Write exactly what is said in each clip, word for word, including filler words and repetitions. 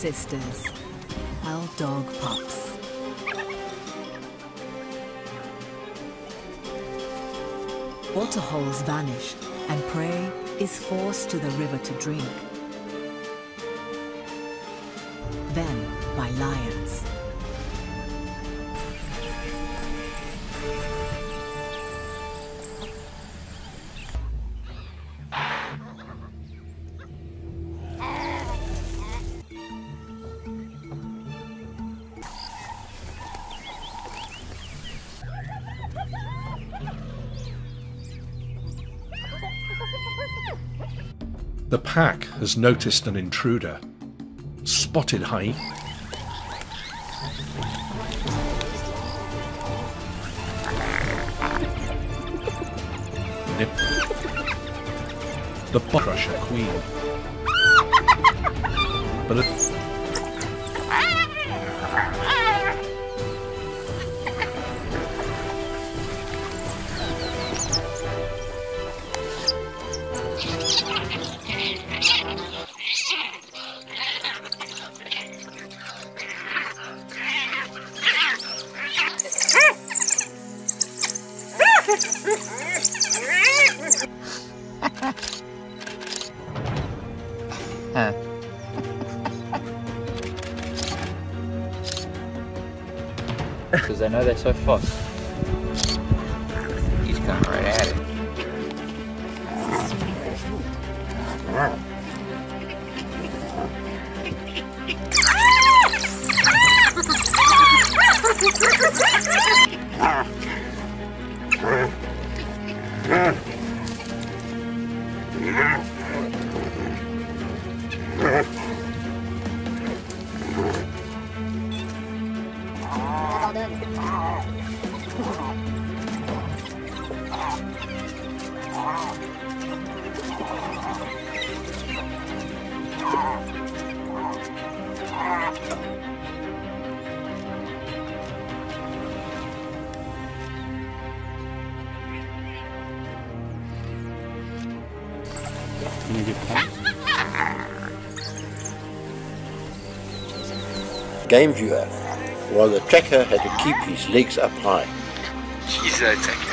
sisters. Our dog Pops. Water holes vanish and prey is forced to the river to drink. Then by lions. The pack has noticed an intruder. Spotted hyena. The Bone Crusher Queen. But it's because I know they're so fast. He's coming right at it. Can you get Game viewer, while the tracker had to keep his legs up high. He's a tacker.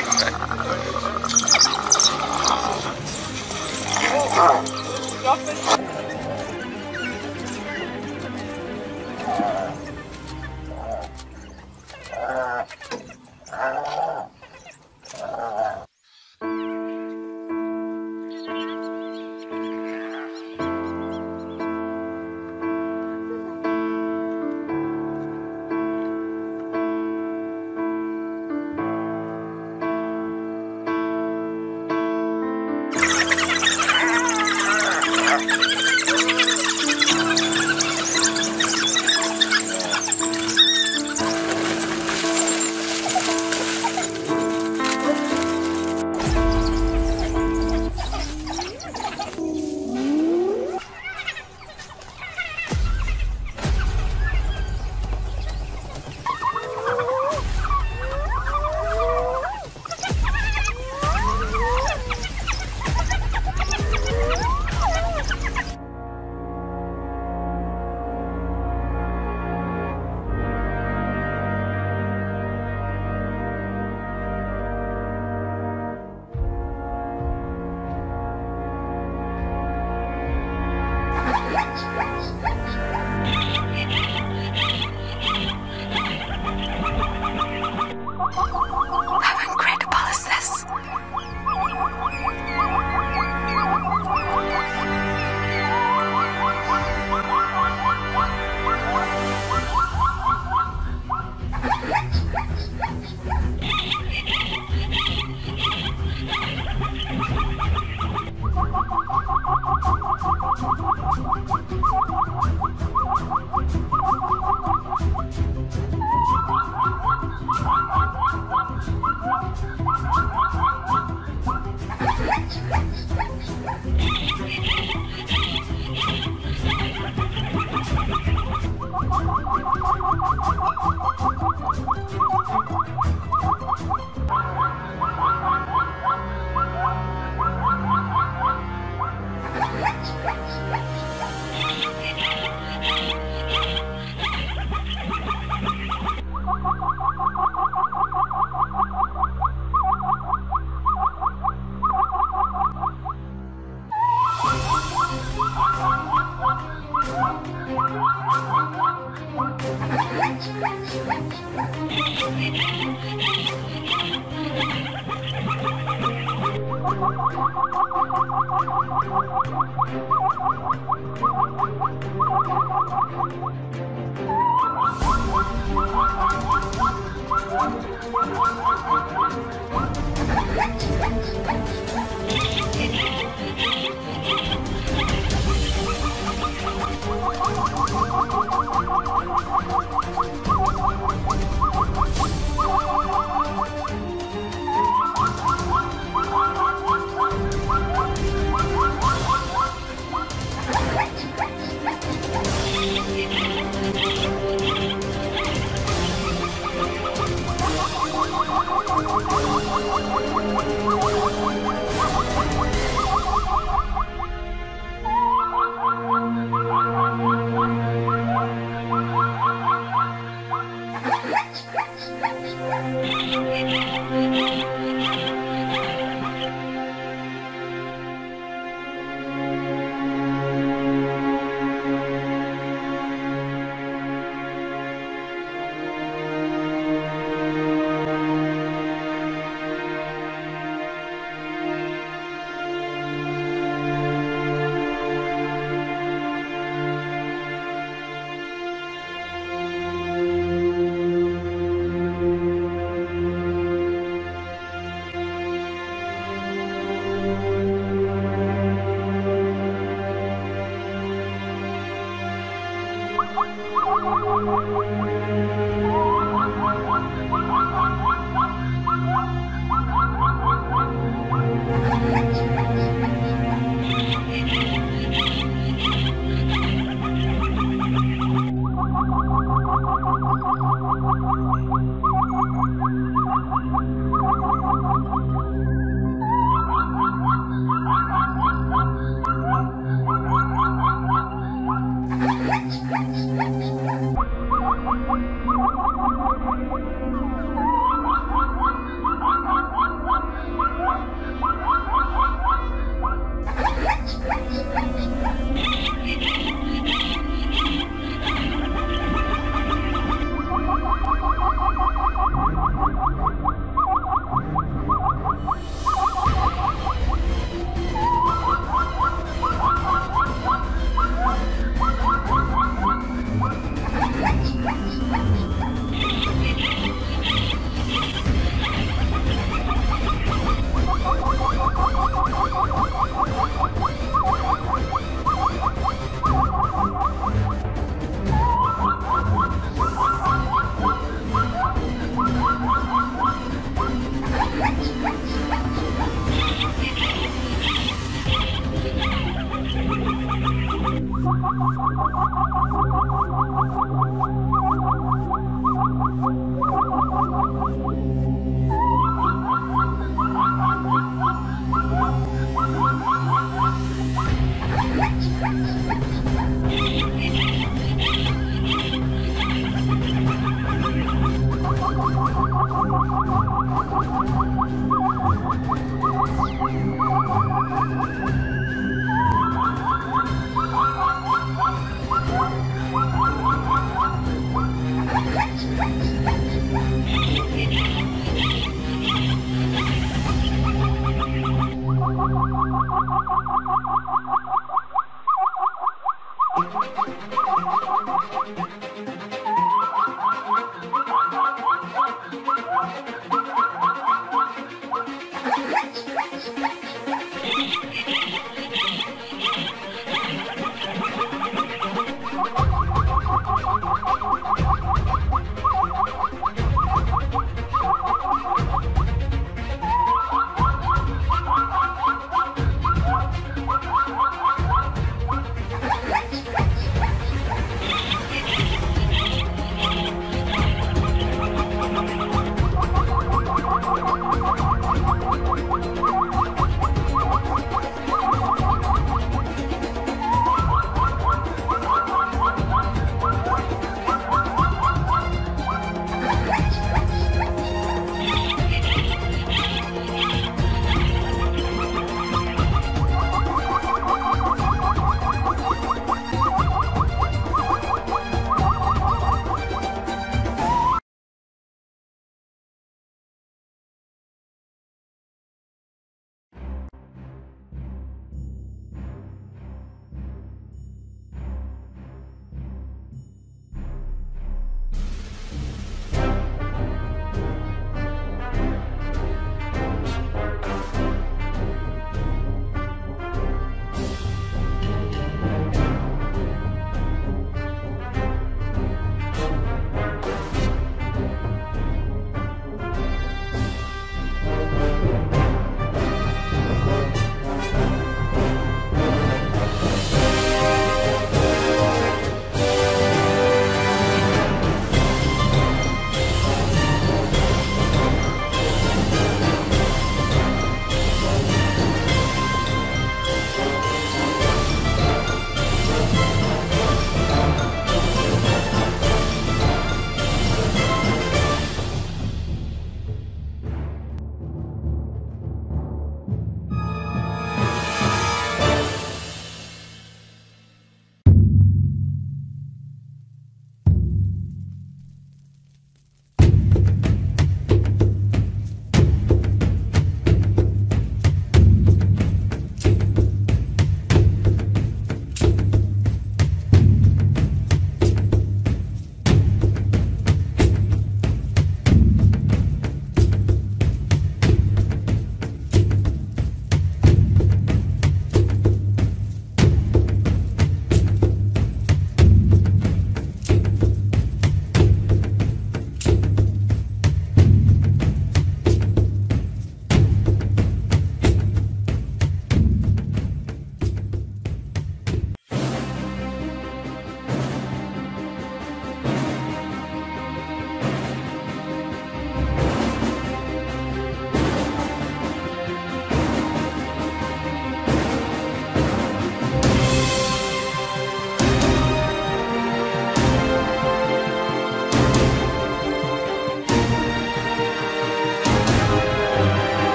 What?